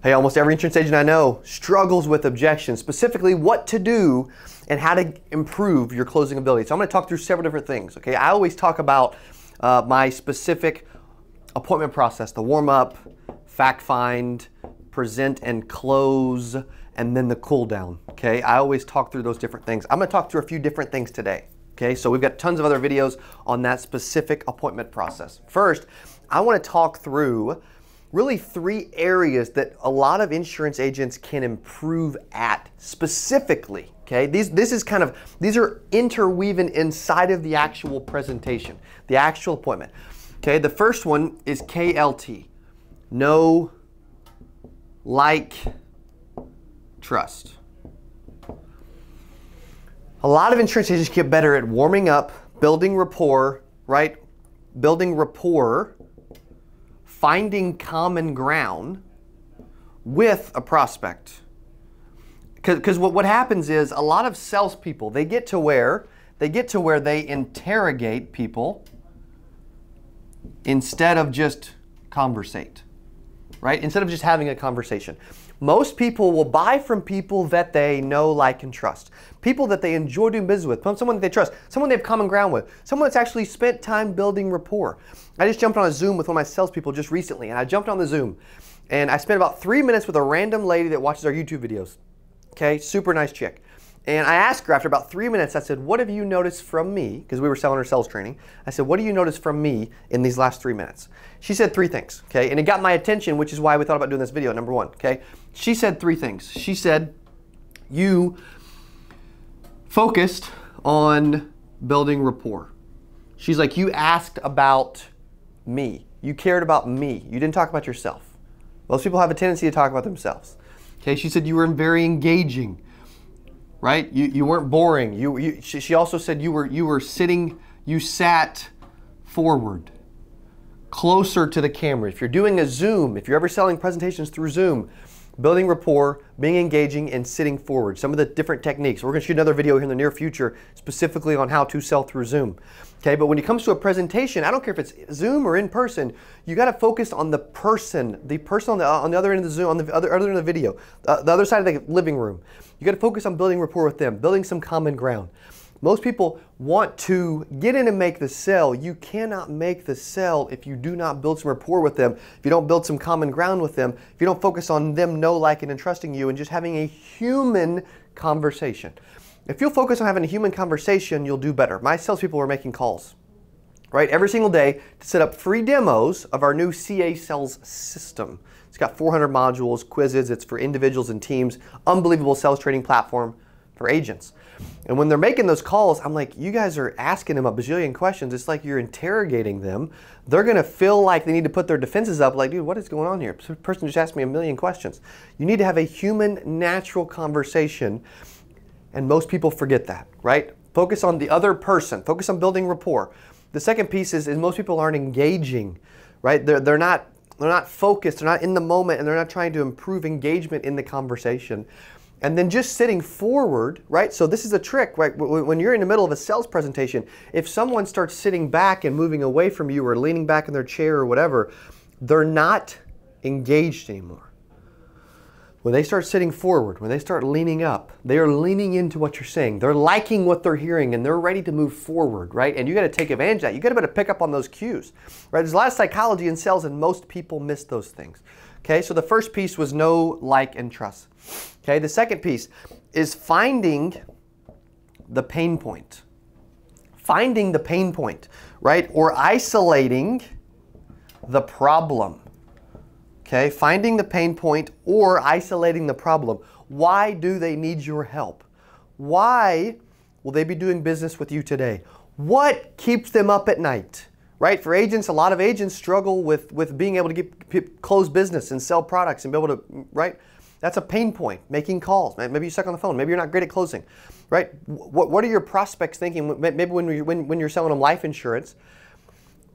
Hey, almost every insurance agent I know struggles with objections, specifically what to do and how to improve your closing ability. So I'm going to talk through several different things, okay? I always talk about my specific appointment process, the warm-up, fact find, present and close, and then the cool down, okay? I always talk through those different things. I'm going to talk through a few different things today, okay? So we've got tons of other videos on that specific appointment process. First, I want to talk through really three areas that a lot of insurance agents can improve at specifically, okay? These are interwoven inside of the actual presentation, the actual appointment, okay? The first one is KLT, know, like, trust. A lot of insurance agents get better at warming up, building rapport, right? Building rapport, finding common ground with a prospect. Because what happens is a lot of salespeople, they get to where they interrogate people instead of just conversate, right? Instead of just having a conversation. Most people will buy from people that they know, like, and trust. People that they enjoy doing business with, someone that they trust, someone they have common ground with, someone that's actually spent time building rapport. I just jumped on a Zoom with one of my salespeople just recently, and I jumped on the Zoom, and I spent about 3 minutes with a random lady that watches our YouTube videos, okay? Super nice chick. And I asked her after about 3 minutes, I said, what have you noticed from me? Because we were selling her sales training. I said, what do you notice from me in these last 3 minutes? She said three things, okay? And it got my attention, which is why we thought about doing this video, number one, okay? She said three things. She said, you focused on building rapport. She's like, you asked about me. You cared about me. You didn't talk about yourself. Most people have a tendency to talk about themselves, okay? She said you were very engaging, right? You weren't boring. She also said you sat forward, closer to the camera. If you're doing a Zoom, if you're ever selling presentations through Zoom, building rapport, being engaging, and sitting forward. Some of the different techniques. We're gonna shoot another video here in the near future specifically on how to sell through Zoom. Okay, but when it comes to a presentation, I don't care if it's Zoom or in person, you gotta focus on the person on the other end of the Zoom, on the other end of the video, the other side of the living room. You gotta focus on building rapport with them, building some common ground. Most people want to get in and make the sell. You cannot make the sell if you do not build some rapport with them, if you don't build some common ground with them, if you don't focus on them know, like, and trusting you and just having a human conversation. If you'll focus on having a human conversation, you'll do better. My salespeople were making calls, right, every single day to set up free demos of our new CA Sales system. It's got 400 modules, quizzes. It's for individuals and teams. Unbelievable sales training platform for agents. And when they're making those calls, I'm like, you guys are asking them a bajillion questions. It's like you're interrogating them. They're gonna feel like they need to put their defenses up, like, dude, what is going on here? This person just asked me a million questions. You need to have a human, natural conversation, and most people forget that, right? Focus on the other person. Focus on building rapport. The second piece is most people aren't engaging, right? They're not focused, they're not in the moment, and they're not trying to improve engagement in the conversation. And then just sitting forward, right? So this is a trick, right? When you're in the middle of a sales presentation, if someone starts sitting back and moving away from you or leaning back in their chair or whatever, they're not engaged anymore. When they start sitting forward, when they start leaning up, they are leaning into what you're saying. They're liking what they're hearing and they're ready to move forward, right? And you gotta take advantage of that. You gotta better pick up on those cues, right? There's a lot of psychology in sales and most people miss those things. Okay, so the first piece was know, like, and trust. Okay, the second piece is finding the pain point. Finding the pain point, right? Or isolating the problem. Okay, finding the pain point or isolating the problem. Why do they need your help? Why will they be doing business with you today? What keeps them up at night? Right? For agents, a lot of agents struggle with being able to close business and sell products and be able to, right? That's a pain point, making calls. Maybe you're stuck on the phone. Maybe you're not great at closing, right? What are your prospects thinking? Maybe when you're selling them life insurance,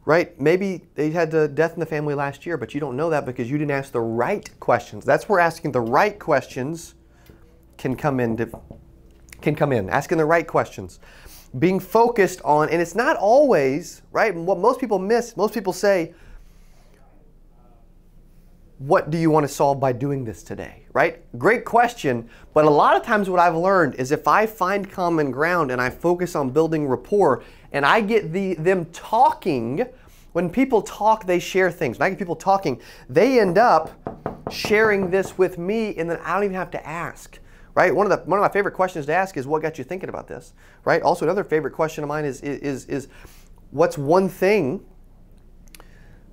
right? Maybe they had the death in the family last year, but you don't know that because you didn't ask the right questions. That's where asking the right questions can come in. Asking the right questions. Being focused on, and it's not always, right? What most people miss, most people say, what do you want to solve by doing this today, right? Great question, but a lot of times what I've learned is if I find common ground and I focus on building rapport and I get them talking, when people talk, they share things. When I get people talking, they end up sharing this with me, and then I don't even have to ask, right? One of my favorite questions to ask is, what got you thinking about this, right? Also, another favorite question of mine is what's one thing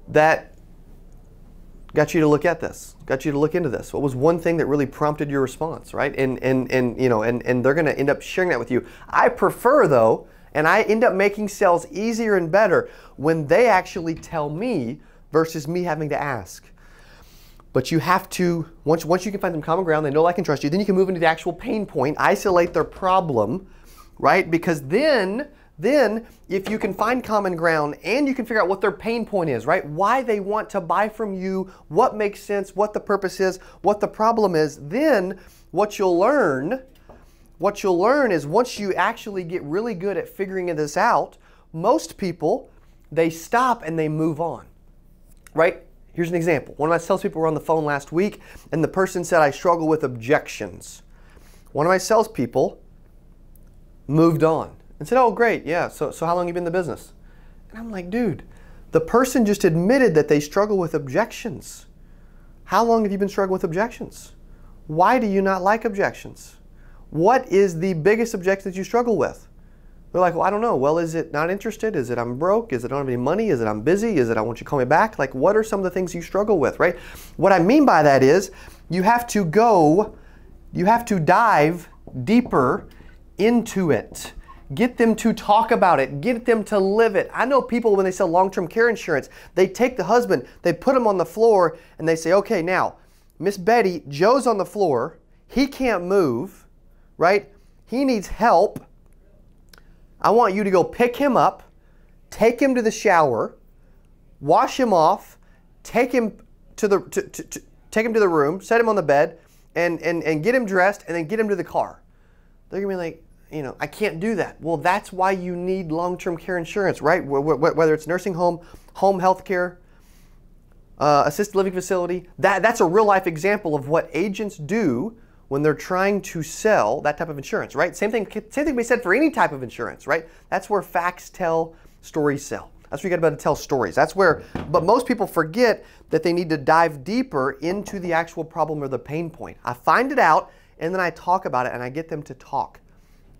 that got you to look at this, got you to look into this? What was one thing that really prompted your response, right? And they're gonna end up sharing that with you. I prefer though, and I end up making sales easier and better when they actually tell me versus me having to ask. But you have to, once you can find some common ground, they know, like, and trust you, then you can move into the actual pain point, isolate their problem, right? Because then if you can find common ground and you can figure out what their pain point is, right? Why they want to buy from you, what makes sense, what the purpose is, what the problem is, then what you'll learn is, once you actually get really good at figuring this out, most people, they stop and they move on, right? Here's an example. One of my salespeople were on the phone last week, and the person said, I struggle with objections. One of my salespeople moved on and said, oh, great, yeah, so how long have you been in the business? And I'm like, dude, the person just admitted that they struggle with objections. How long have you been struggling with objections? Why do you not like objections? What is the biggest objection that you struggle with? They're like, well, I don't know. Well, is it not interested? Is it I'm broke? Is it I don't have any money? Is it I'm busy? Is it I want you to call me back? Like, what are some of the things you struggle with, right? What I mean by that is, you have to dive deeper into it. Get them to talk about it. Get them to live it. I know people, when they sell long-term care insurance, they take the husband, they put him on the floor, and they say, okay, now, Miss Betty, Joe's on the floor. He can't move, right? He needs help. I want you to go pick him up, take him to the shower, wash him off, take him to the room, set him on the bed, and get him dressed, and then get him to the car. They're gonna be like, you know, I can't do that. Well, that's why you need long-term care insurance, right? Whether it's nursing home, home health care, assisted living facility. That's a real-life example of what agents do when they're trying to sell that type of insurance, right? Same thing can be said for any type of insurance, right? That's where facts tell, stories sell. That's where you gotta tell stories. But most people forget that they need to dive deeper into the actual problem or the pain point. I find it out, and then I talk about it, and I get them to talk,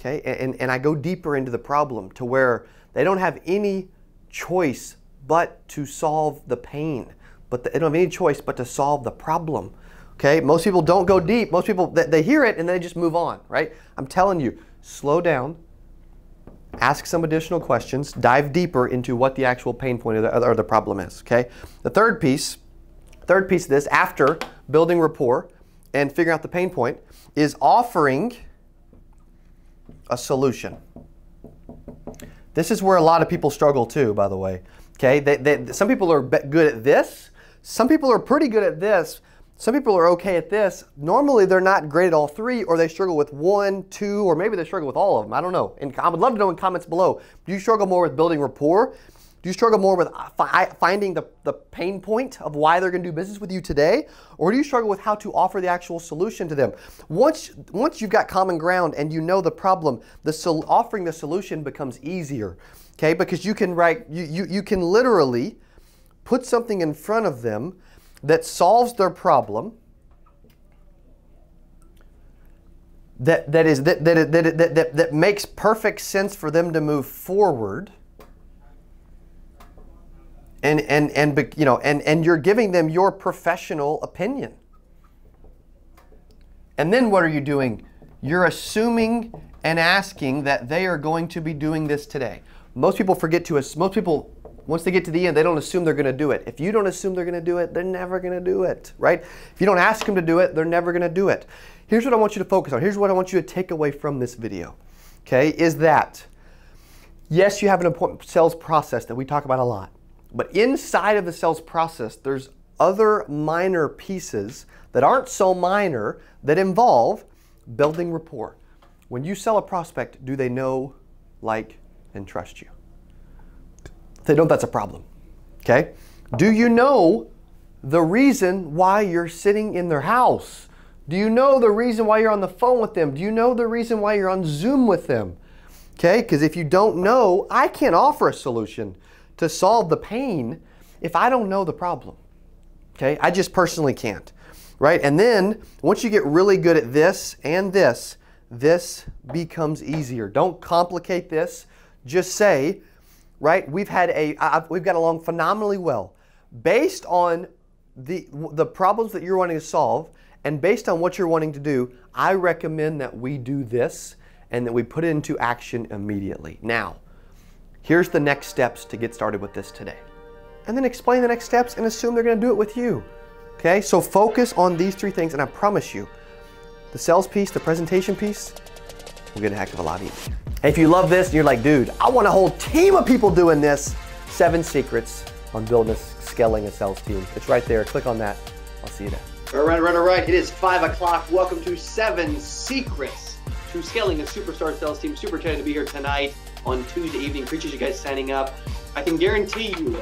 okay? And I go deeper into the problem to where they don't have any choice but to solve the pain, but they don't have any choice but to solve the problem. Okay, most people don't go deep. Most people, they hear it and they just move on, right? I'm telling you, slow down, ask some additional questions, dive deeper into what the actual pain point or the problem is, okay? The third piece of this, after building rapport and figuring out the pain point, is offering a solution. This is where a lot of people struggle too, by the way, okay? Some people are good at this. Some people are pretty good at this. Some people are okay at this. Normally, they're not great at all three, or they struggle with one, two, or maybe they struggle with all of them. I don't know. And I would love to know in comments below, do you struggle more with building rapport? Do you struggle more with finding the pain point of why they're gonna do business with you today? Or do you struggle with how to offer the actual solution to them? Once you've got common ground and you know the problem, offering the solution becomes easier, okay? Because you can you can literally put something in front of them that solves their problem, that makes perfect sense for them to move forward, and you're giving them your professional opinion. And then what are you doing? You're assuming and asking that they are going to be doing this today. Most people forget to assume. Most people, once they get to the end, they don't assume they're going to do it. If you don't assume they're going to do it, they're never going to do it, right? If you don't ask them to do it, they're never going to do it. Here's what I want you to focus on. Here's what I want you to take away from this video, okay, is that, yes, you have an important sales process that we talk about a lot, but inside of the sales process, there's other minor pieces that aren't so minor that involve building rapport. When you sell a prospect, do they know, like, and trust you? If they don't, that's a problem, okay? Do you know the reason why you're sitting in their house? Do you know the reason why you're on the phone with them? Do you know the reason why you're on Zoom with them? Okay, because if you don't know, I can't offer a solution to solve the pain if I don't know the problem. Okay, I just personally can't, right? And then once you get really good at this and this, this becomes easier. Don't complicate this. Just say, right, we've got along phenomenally well. Based on the problems that you're wanting to solve and based on what you're wanting to do, I recommend that we do this and that we put it into action immediately. Now, here's the next steps to get started with this today. And then explain the next steps and assume they're going to do it with you. Okay, so focus on these three things and I promise you, the sales piece, the presentation piece, we'll get a heck of a lot easier. If you love this and you're like, dude, I want a whole team of people doing this, 7 secrets on building scaling a sales team. It's right there. Click on that. I'll see you there. All right. It is 5 o'clock. Welcome to 7 Secrets to Scaling a Superstar Sales Team. Super excited to be here tonight on Tuesday evening. Appreciate you guys signing up. I can guarantee you